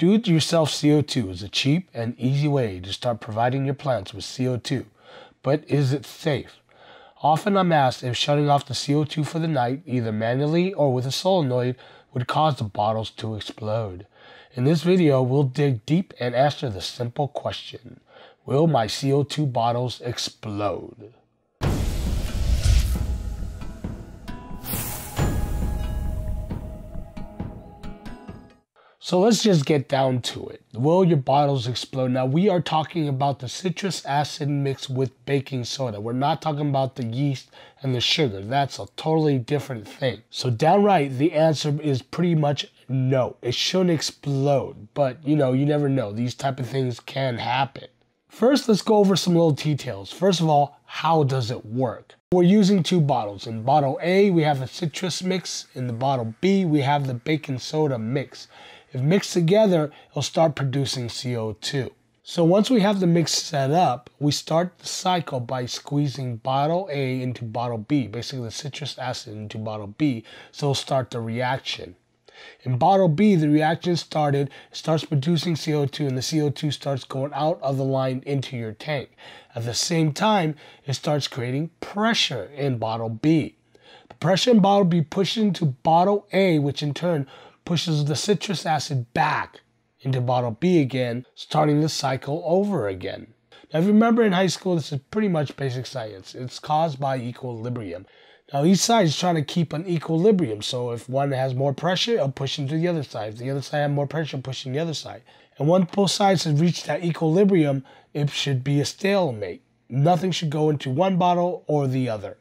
Do-it-yourself CO2 is a cheap and easy way to start providing your plants with CO2, but is it safe? Often I'm asked if shutting off the CO2 for the night, either manually or with a solenoid, would cause the bottles to explode. In this video, we'll dig deep and answer the simple question: will my CO2 bottles explode? So let's just get down to it. Will your bottles explode? Now we are talking about the citrus acid mixed with baking soda. We're not talking about the yeast and the sugar. That's a totally different thing. So downright, the answer is pretty much no. It shouldn't explode, but you know, you never know. These type of things can happen. First, let's go over some little details. First of all, how does it work? We're using two bottles. In bottle A, we have the citrus mix. In the bottle B, we have the baking soda mix. If mixed together, it'll start producing CO2. So once we have the mix set up, we start the cycle by squeezing bottle A into bottle B, basically the citrus acid into bottle B, so it'll start the reaction. In bottle B, the reaction starts producing CO2, and the CO2 starts going out of the line into your tank. At the same time, it starts creating pressure in bottle B. The pressure in bottle B pushes into bottle A, which in turn pushes the citrus acid back into bottle B again, starting the cycle over again. Now, if you remember in high school, this is pretty much basic science. It's caused by equilibrium. Now, each side is trying to keep an equilibrium, so if one has more pressure, it'll push into the other side. If the other side has more pressure, it'll push into the other side. And once both sides have reached that equilibrium, it should be a stalemate. Nothing should go into one bottle or the other.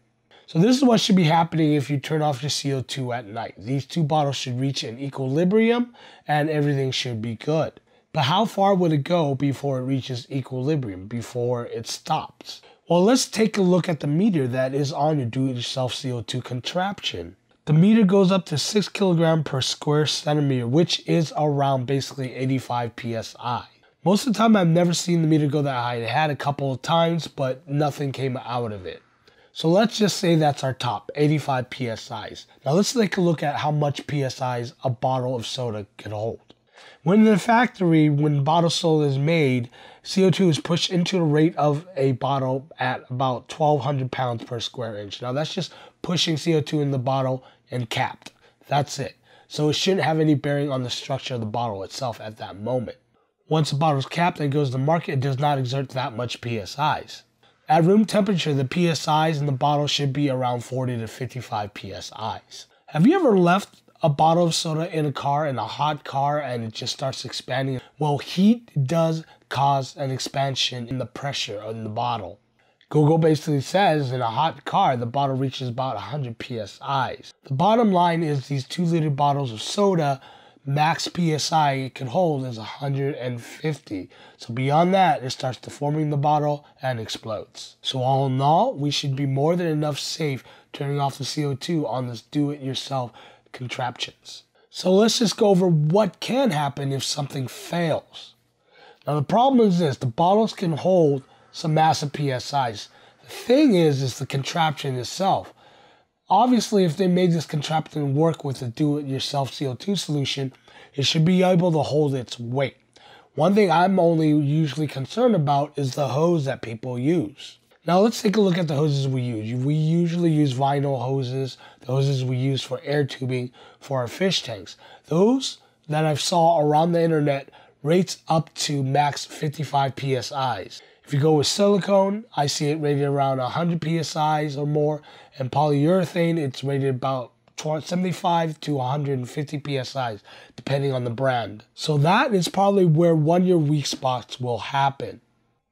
So this is what should be happening if you turn off your CO2 at night. These two bottles should reach an equilibrium and everything should be good. But how far would it go before it reaches equilibrium, before it stops? Well, let's take a look at the meter that is on your do-it-yourself CO2 contraption. The meter goes up to 6 kilograms per square centimeter, which is around basically 85 PSI. Most of the time I've never seen the meter go that high. It had a couple of times, but nothing came out of it. So let's just say that's our top, 85 PSIs. Now let's take a look at how much PSIs a bottle of soda can hold. When in the factory, when bottle soda is made, CO2 is pushed into the rate of a bottle at about 1,200 pounds per square inch. Now that's just pushing CO2 in the bottle and capped. That's it. So it shouldn't have any bearing on the structure of the bottle itself at that moment. Once the bottle is capped and goes to the market, it does not exert that much PSIs. At room temperature, the PSIs in the bottle should be around 40 to 55 PSIs. Have you ever left a bottle of soda in a car, in a hot car, and it just starts expanding? Well, heat does cause an expansion in the pressure in the bottle. Google basically says in a hot car, the bottle reaches about 100 PSIs. The bottom line is these 2-liter bottles of soda, max PSI it can hold is 150. So beyond that, it starts deforming the bottle and explodes. So all in all, we should be more than enough safe turning off the CO2 on this do-it-yourself contraptions. So let's just go over what can happen if something fails. Now the problem is this: the bottles can hold some massive PSIs. The thing is the contraption itself. Obviously, if they made this contraption work with a do-it-yourself CO2 solution, it should be able to hold its weight. One thing I'm only usually concerned about is the hose that people use. Now let's take a look at the hoses we use. We usually use vinyl hoses, the hoses we use for air tubing for our fish tanks. Those that I saw around the internet rates up to max 55 PSIs. If you go with silicone, I see it rated around 100 PSIs or more, and polyurethane, it's rated about 75 to 150 PSIs, depending on the brand. So that is probably where one of your weak spots will happen.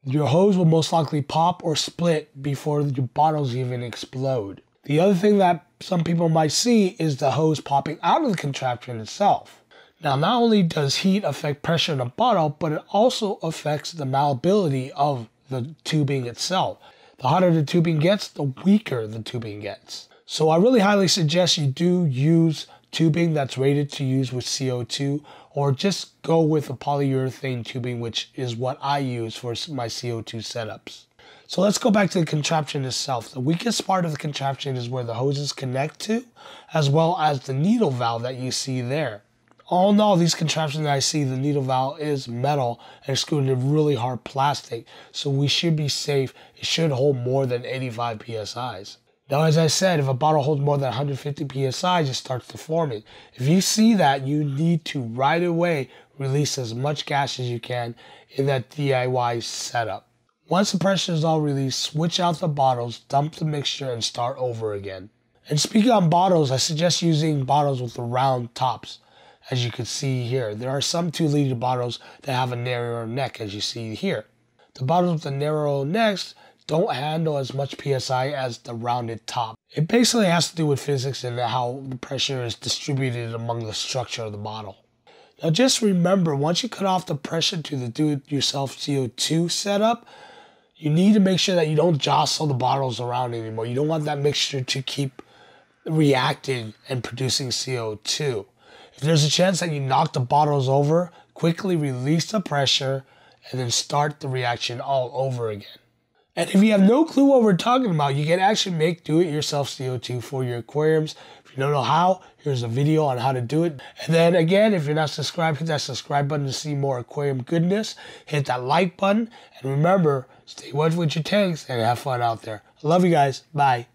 Your hose will most likely pop or split before your bottles even explode. The other thing that some people might see is the hose popping out of the contraption itself. Now, not only does heat affect pressure in a bottle, but it also affects the malleability of the tubing itself. The hotter the tubing gets, the weaker the tubing gets. So I really highly suggest you do use tubing that's rated to use with CO2, or just go with a polyurethane tubing, which is what I use for my CO2 setups. So let's go back to the contraption itself. The weakest part of the contraption is where the hoses connect to, as well as the needle valve that you see there. All in all, these contraptions that I see, the needle valve is metal and extruded in really hard plastic, so we should be safe. It should hold more than 85 PSIs. Now, as I said, if a bottle holds more than 150 PSI, it just starts deforming. If you see that, you need to right away release as much gas as you can in that DIY setup. Once the pressure is all released, switch out the bottles, dump the mixture, and start over again. And speaking on bottles, I suggest using bottles with the round tops. As you can see here, there are some 2-liter bottles that have a narrower neck, as you see here. The bottles with the narrow necks don't handle as much PSI as the rounded top. It basically has to do with physics and how the pressure is distributed among the structure of the bottle. Now just remember, once you cut off the pressure to the do-it-yourself CO2 setup, you need to make sure that you don't jostle the bottles around anymore. You don't want that mixture to keep reacting and producing CO2. If there's a chance that you knock the bottles over, quickly release the pressure and then start the reaction all over again. And if you have no clue what we're talking about, you can actually make do-it-yourself CO2 for your aquariums. If you don't know how, here's a video on how to do it. And then again, if you're not subscribed, hit that subscribe button to see more aquarium goodness. Hit that like button. And remember, stay wet with your tanks and have fun out there. I love you guys. Bye.